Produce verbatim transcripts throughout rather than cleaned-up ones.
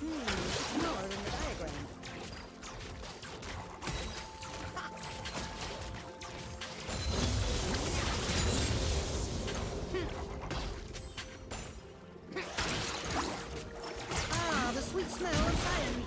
Hmm, smaller than the diagram. Ah, the sweet smell of science.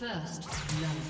First love.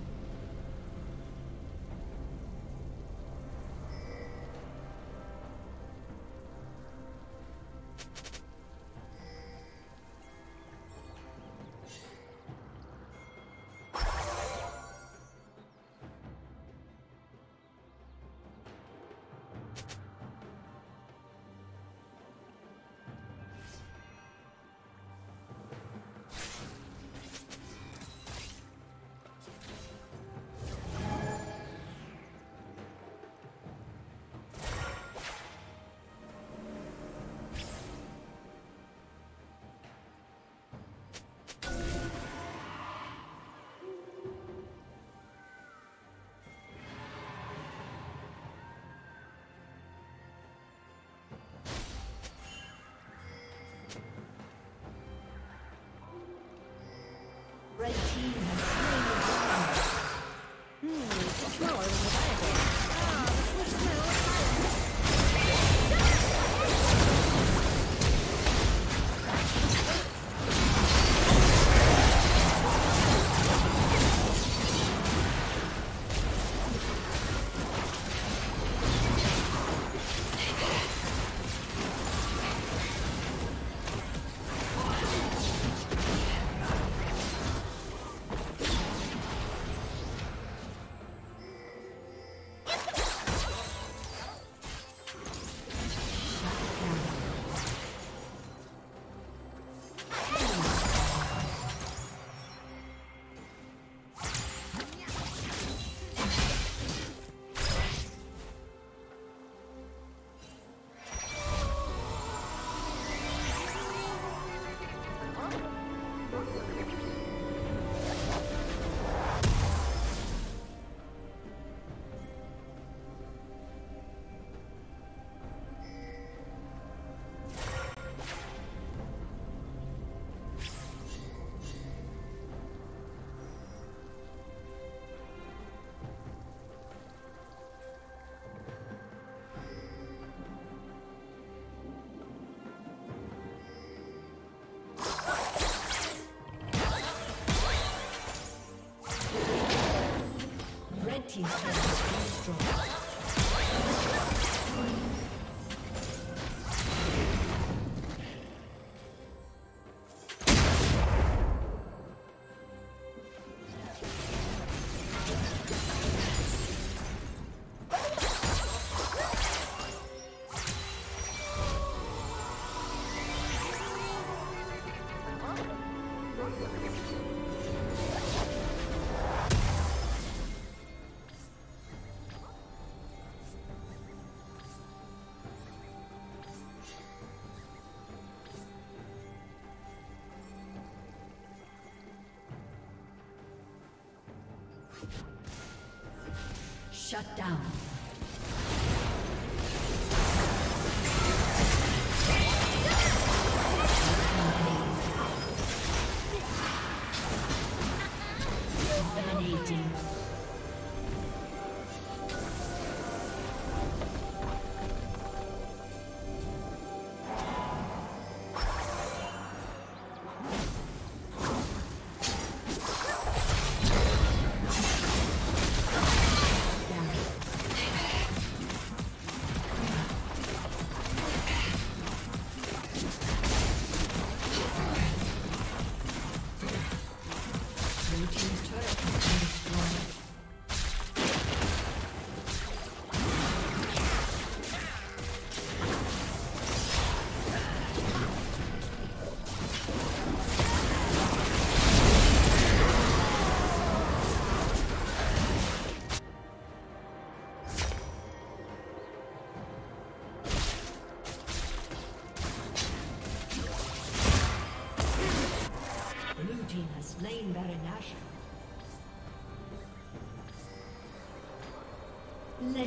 Shut down.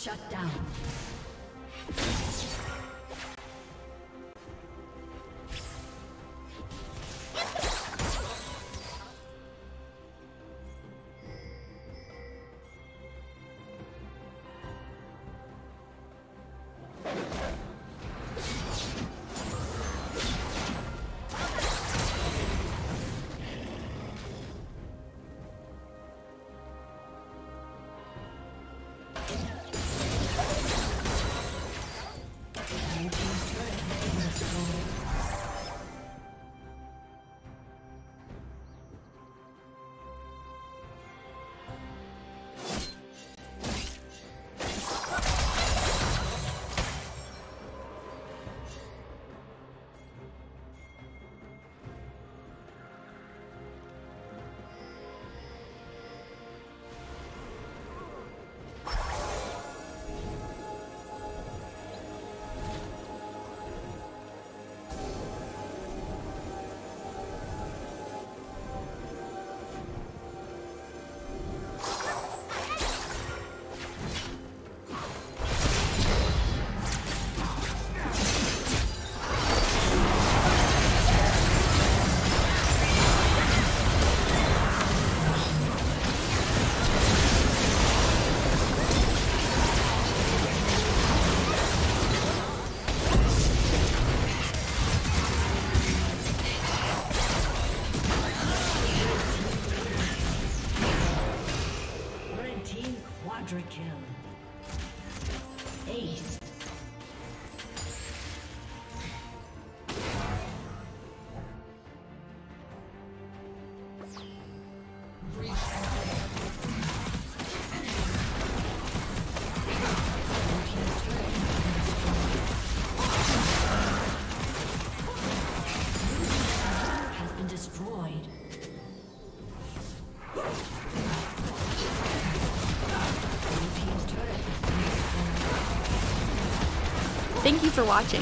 Shut down. Thank you for watching.